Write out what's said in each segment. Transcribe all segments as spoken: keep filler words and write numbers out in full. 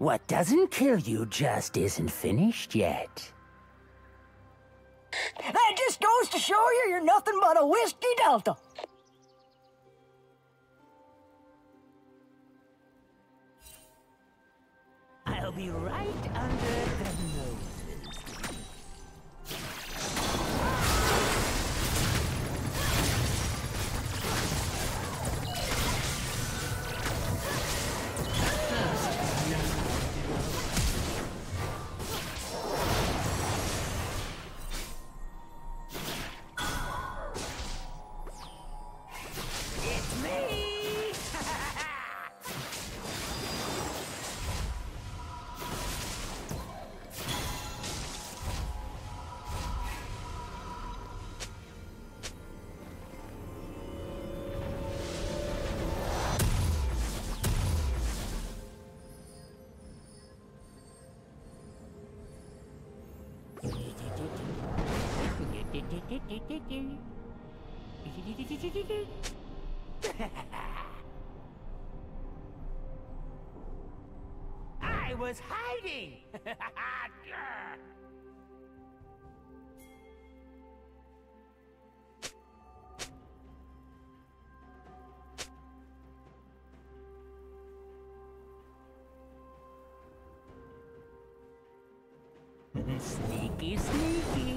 What doesn't kill you just isn't finished yet. That just goes to show you you're nothing but a whiskey delta. I'll be right under the nose. I was hiding. Sneaky, sneaky.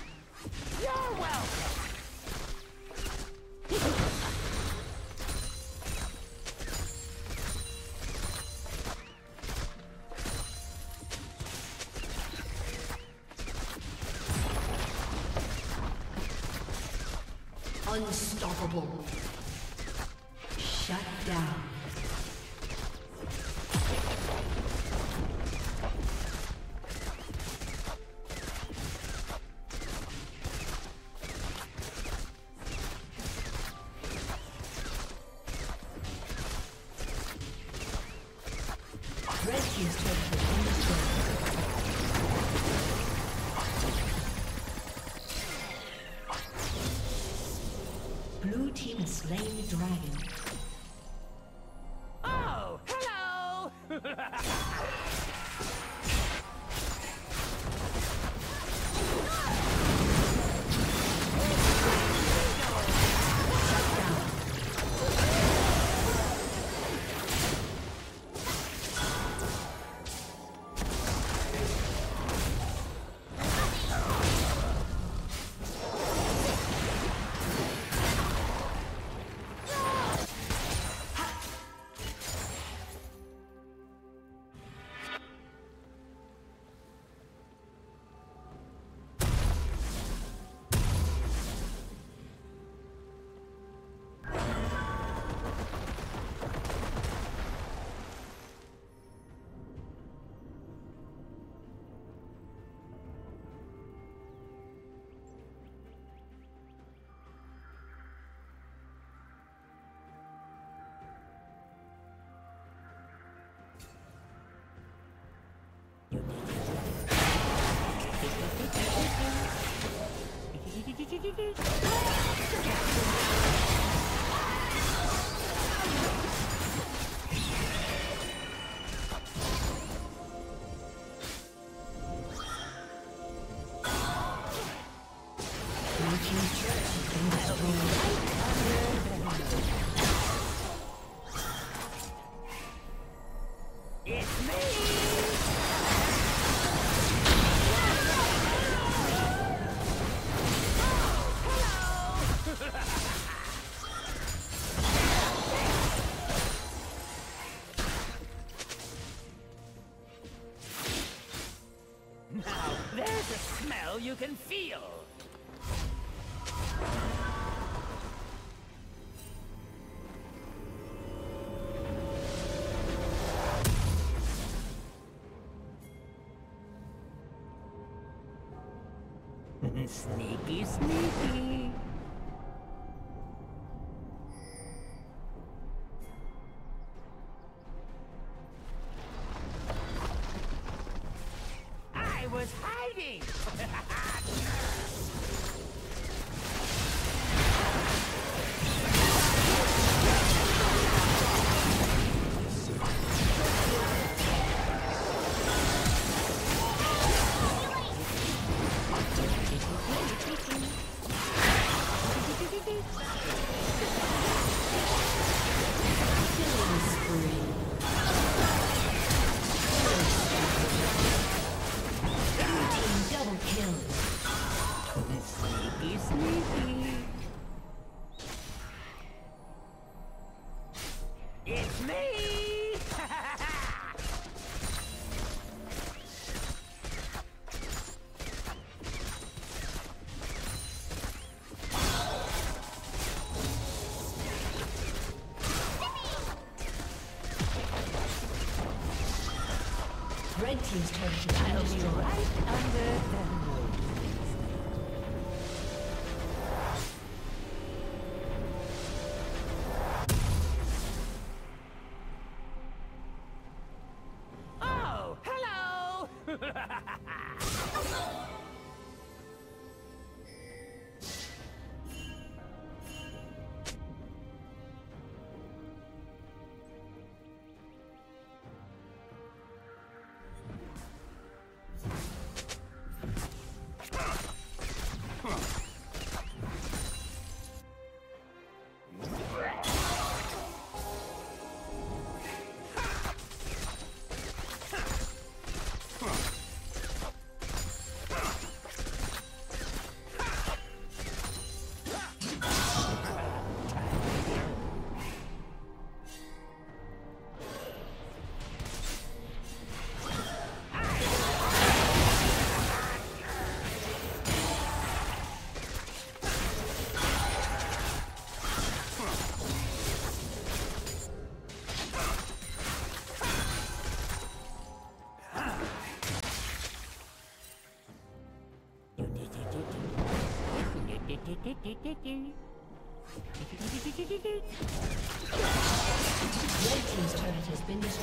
You're welcome. Unstoppable. Shut down. Sneaky, sneaky. I was hiding. Red team's turret is I'll be right under them. Oh, hello! team's turret has been destroyed.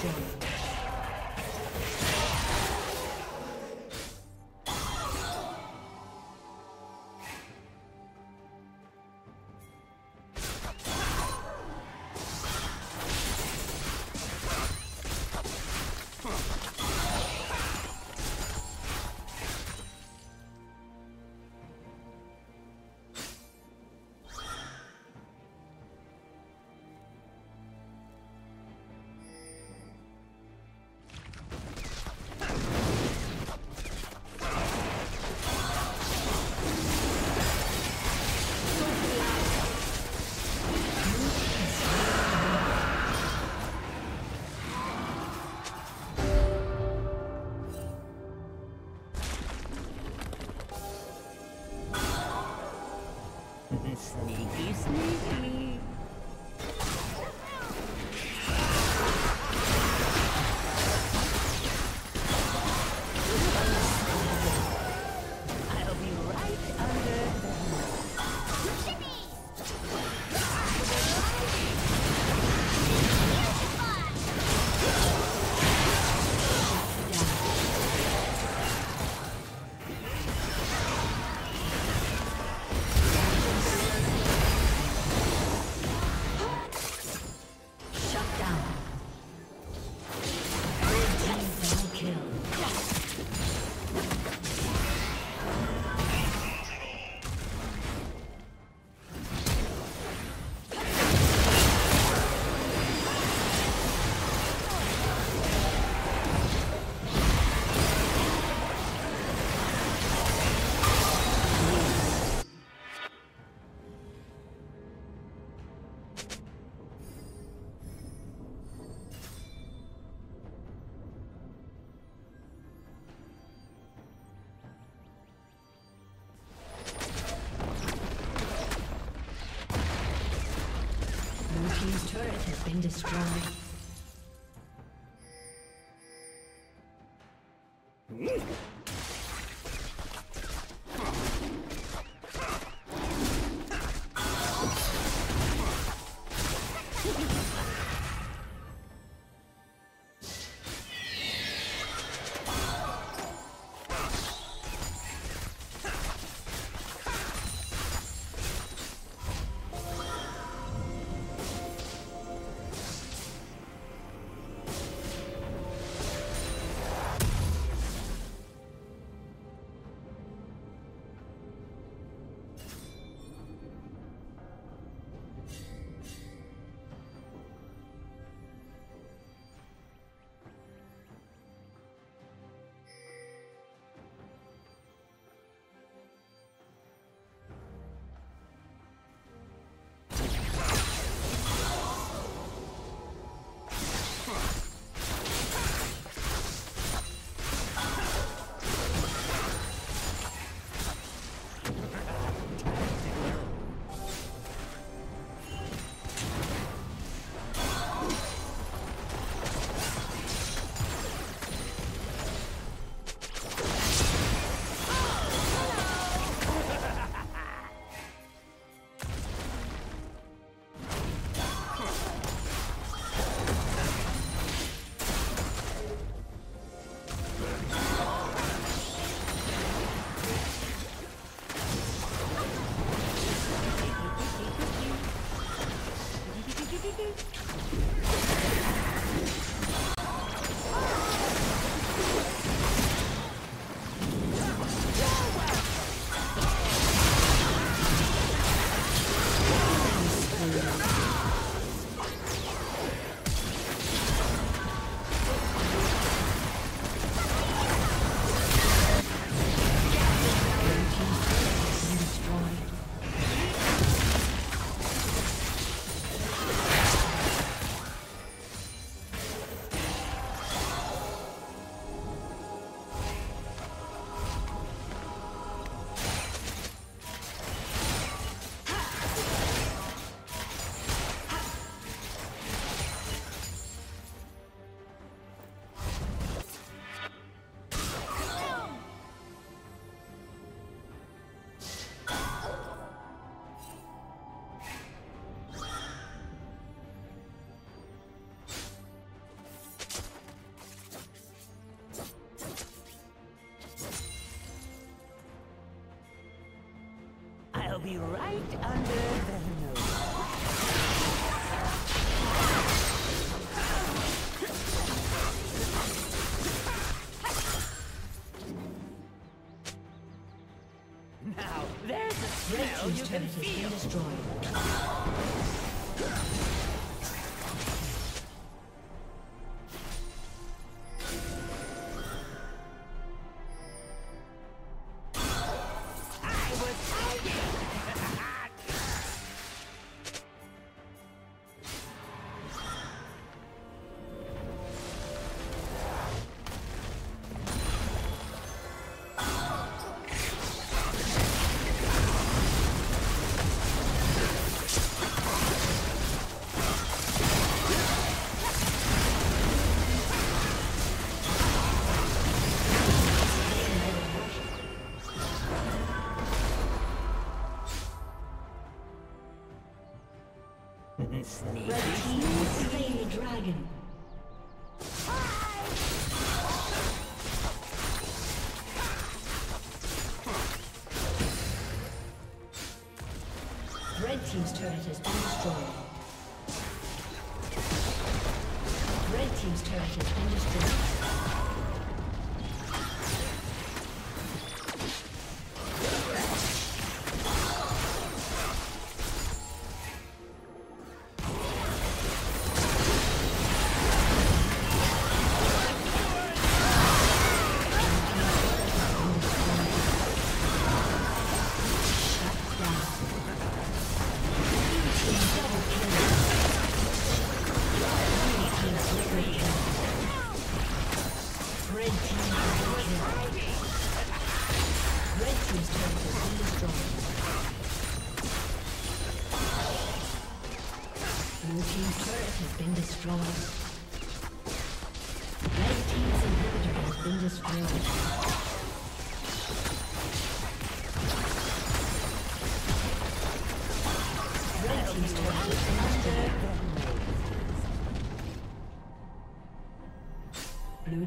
Been destroyed. be right under the nose. Now, there's a smell you can feel. Team's turret has been destroyed. Red team's turret has been destroyed. Blue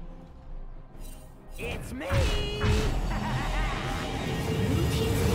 It's me! Blue team's